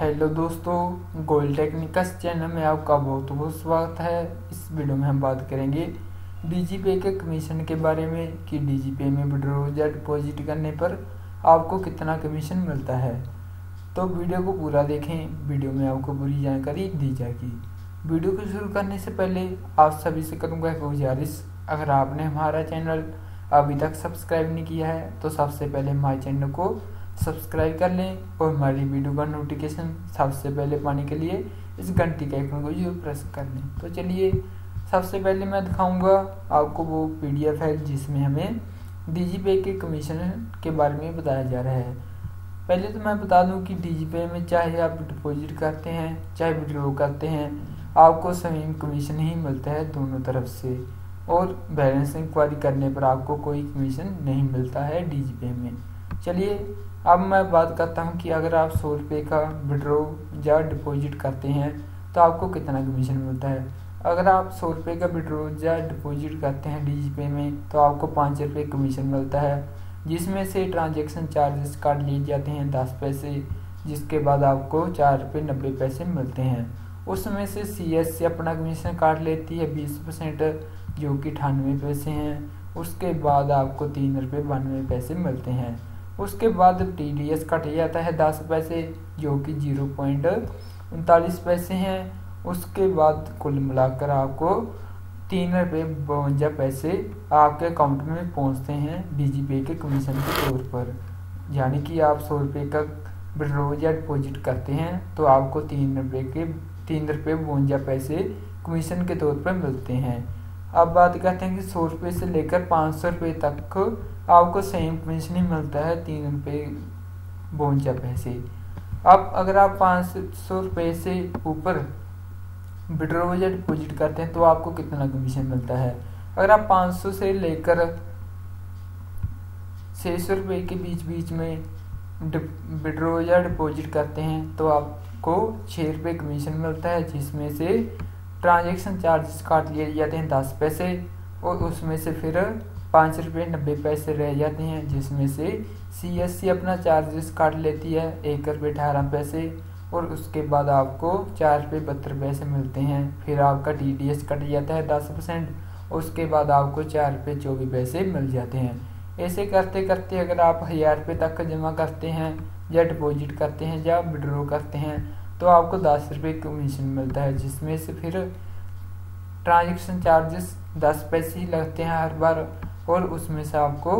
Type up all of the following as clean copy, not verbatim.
Hello दोस्तों, Goyal technicals channel में आपका बहुत बहुत स्वागत है। इस वीडियो में हम बात करेंगे डीजी पे के कमीशन के बारे में कि डीजी पे में विड्रॉल या डिपॉजिट करने पर आपको कितना कमीशन मिलता है। तो वीडियो को पूरा देखें, वीडियो में आपको पूरी जानकारी दी जाएगी। वीडियो को शुरू करने से पहले आप सभी से करूँगा गुजारिश, अगर आपने हमारा चैनल अभी तक सब्सक्राइब नहीं किया है तो सबसे पहले हमारे चैनल को सब्सक्राइब कर लें और हमारी वीडियो का नोटिफिकेशन सबसे पहले पाने के लिए इस घंटी के आइकन को जरूर प्रेस कर लें। तो चलिए, सबसे पहले मैं दिखाऊंगा आपको वो PDF है जिसमें हमें डीजी पे के कमीशन के बारे में बताया जा रहा है। पहले तो मैं बता दूं कि डीजी पे में चाहे आप डिपॉजिट करते हैं चाहे विड्रॉ करते हैं, आपको सेम कमीशन ही मिलता है दोनों तरफ से, और बैलेंस इंक्वायरी करने पर आपको कोई कमीशन नहीं मिलता है डीजी पे में। चलिए, अब मैं बात करता हूं कि अगर आप 100 रुपये का विड्रॉ या डिपॉजिट करते हैं तो आपको कितना कमीशन मिलता है। अगर आप 100 रुपये का विड्रॉ या डिपॉजिट करते हैं डीजी पे में तो आपको 5 रुपये कमीशन मिलता है, जिसमें से ट्रांजैक्शन चार्जेस काट लिए जाते हैं 10 पैसे, जिसके बाद आपको 4 रुपये 90 पैसे मिलते हैं। उसमें से CSC अपना कमीशन काट लेती है 20%, जो कि 98 पैसे हैं। उसके बाद आपको 3 रुपये 92 पैसे मिलते हैं। उसके बाद TDS कट जाता है 10 पैसे, जो कि 0.39 पैसे हैं। उसके बाद कुल मिलाकर आपको 3 रुपये 52 पैसे आपके अकाउंट में पहुंचते हैं डीजी पे के कमीशन के तौर पर। यानी कि आप 100 रुपये का विड्रॉ या डिपॉजिट करते हैं तो आपको 3 रुपये 52 पैसे कमीशन के तौर पर मिलते हैं। अब बात करते हैं कि 100 रुपये से लेकर 500 रुपये तक आपको सेम कमीशन ही मिलता है 3 रुपये 52 पैसे। अब अगर आप 500 रुपये से ऊपर विड्रॉ या डिपॉजिट करते हैं तो आपको कितना कमीशन मिलता है। अगर आप 500 से लेकर 600 रुपये के बीच में विड्रॉ या डिपॉजिट करते हैं तो आपको 6 रुपये कमीशन मिलता है, जिसमें से ट्रांजैक्शन चार्जेस काट लिए जाते हैं 10 पैसे, और उसमें से फिर 5 रुपये 90 पैसे रह जाते हैं, जिसमें से CSC अपना चार्जेस काट लेती है 1 रुपये 18 पैसे, और उसके बाद आपको 4 रुपये 72 पैसे मिलते हैं। फिर आपका TDS कट जाता है 10%, उसके बाद आपको 4 रुपये 24 पैसे मिल जाते हैं। ऐसे करते करते अगर आप 1000 रुपये तक जमा करते हैं या डिपॉजिट करते हैं या विड्रॉ करते हैं तो आपको 10 रुपये कमीशन मिलता है, जिसमें से फिर ट्रांजैक्शन चार्जेस 10 पैसे ही लगते हैं हर बार, और उसमें से आपको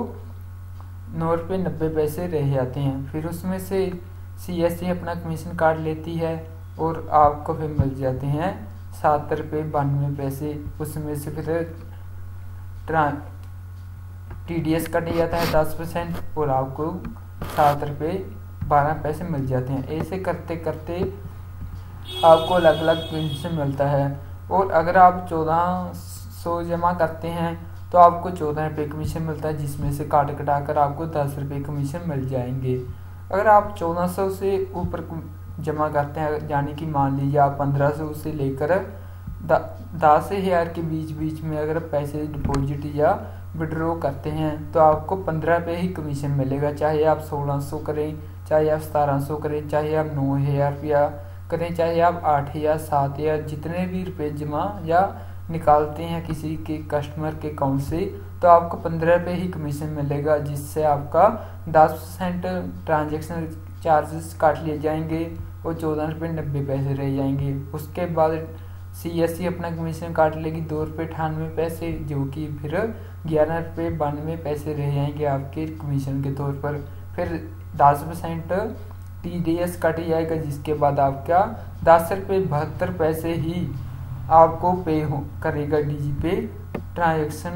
9 रुपये 90 पैसे रह जाते हैं। फिर उसमें से CSC अपना कमीशन काट लेती है और आपको फिर मिल जाते हैं 7 रुपये 92 पैसे। उसमें से फिर TDS कट जाता है 10% और आपको 7 रुपये 12 पैसे मिल जाते हैं। ऐसे करते करते आपको अलग अलग कमीशन मिलता है, और अगर आप 1400 जमा करते हैं तो आपको 14 रुपये कमीशन मिलता है, जिसमें से काट कटा कर आपको 10 रुपये कमीशन मिल जाएंगे। अगर आप 1400 से ऊपर जमा करते हैं, यानी कि मान लीजिए आप 1500 से लेकर 10,000 के बीच में अगर पैसे डिपॉजिट या विड्रॉ करते हैं तो आपको 15 रुपये ही कमीशन मिलेगा। चाहे आप 1600 करें, चाहे आप 1700 करें, चाहे आप 9,000 रुपया करें, चाहे आप 8,000 7,000 जितने भी रुपये जमा या निकालते हैं किसी के कस्टमर के अकाउंट से तो आपको 15 रुपये ही कमीशन मिलेगा, जिससे आपका 10% ट्रांजेक्शन चार्जेस काट लिए जाएंगे और 14 रुपये 90 पैसे रह जाएंगे। उसके बाद CSC अपना कमीशन काट लेगी 2 रुपये 98 पैसे, जो कि फिर 11 रुपये 92 पैसे रह जाएंगे आपके कमीशन के तौर पर। फिर 10% TDS कट जाएगा, जिसके बाद आपका 10 रुपये 72 पैसे ही आपको पे करेगा डीजी पे ट्रांजेक्शन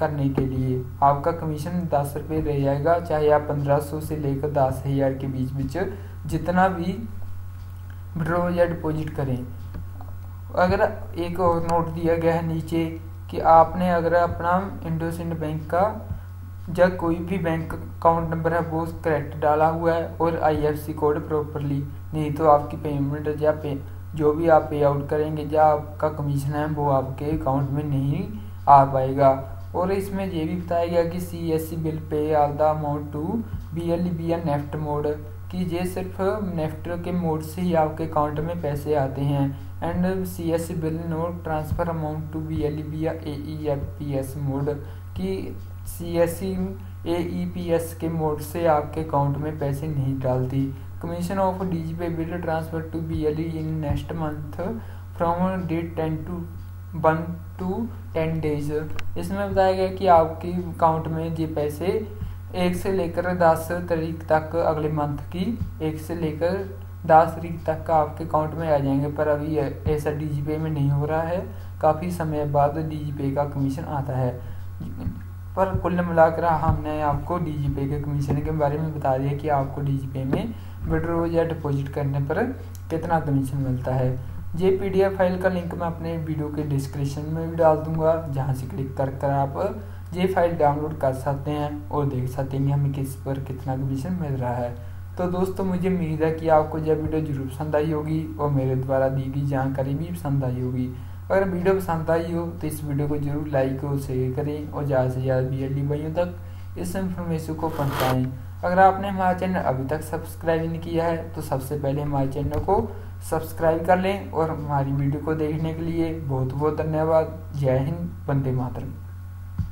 करने के लिए। आपका कमीशन 10 रुपये रह जाएगा, चाहे आप 1500 से लेकर 10,000 के बीच जितना भी विड्रॉ या डिपॉजिट करें। अगर एक और नोट दिया गया है नीचे कि आपने अगर अपना IndusInd बैंक का या कोई भी बैंक अकाउंट नंबर है वो करेक्ट डाला हुआ है और IFSC कोड प्रॉपरली, नहीं तो आपकी पेमेंट या जो भी आप पे आउट करेंगे या आपका कमीशन है वो आपके अकाउंट में नहीं आ पाएगा। और इसमें यह भी बताया गया कि CSC bill pay all the amount to BLE NEFT mode कि ये सिर्फ नेफ्ट के मोड से ही आपके अकाउंट में पैसे आते हैं। And CSC bill note transfer amount to BLE या एईपीएस मोड कि सीएससी एईपीएस के मोड से आपके अकाउंट में पैसे नहीं डालती। कमीशन ऑफ डीजी पे bill transfer to BLE in next month from date 10 to 10 days। इसमें बताया गया कि आपके अकाउंट में ये पैसे 1 से लेकर 10 तारीख तक अगले मंथ की 1 से लेकर 10 तारीख तक का आपके अकाउंट में आ जाएंगे। पर अभी ऐसा डीजी पे में नहीं हो रहा है, काफ़ी समय बाद डीजी पे का कमीशन आता है। पर कुल मिलाकर हमने आपको डीजी पे के कमीशन के बारे में बता दिया कि आपको डीजी पे में विड्रॉ या डिपॉजिट करने पर कितना कमीशन मिलता है। ये पीडीएफ फाइल का लिंक मैं अपने वीडियो के डिस्क्रिप्शन में भी डाल दूंगा, जहां से क्लिक कर कर आप ये फाइल डाउनलोड कर सकते हैं और देख सकते हैं हमें किस पर कितना कमीशन मिल रहा है। तो दोस्तों, मुझे उम्मीद है कि आपको यह वीडियो जरूर पसंद आई होगी और मेरे द्वारा दी गई जानकारी भी पसंद आई होगी। अगर वीडियो पसंद आई हो तो इस वीडियो को जरूर लाइक और शेयर करें और ज़्यादा से ज़्यादा BLE भाइयों तक इस इन्फॉर्मेशन को पहुँचाएँ। अगर आपने हमारा चैनल अभी तक सब्सक्राइब नहीं किया है तो सबसे पहले हमारे चैनल को सब्सक्राइब कर लें। और हमारी वीडियो को देखने के लिए बहुत बहुत धन्यवाद। जय हिंद, वंदे मातरम।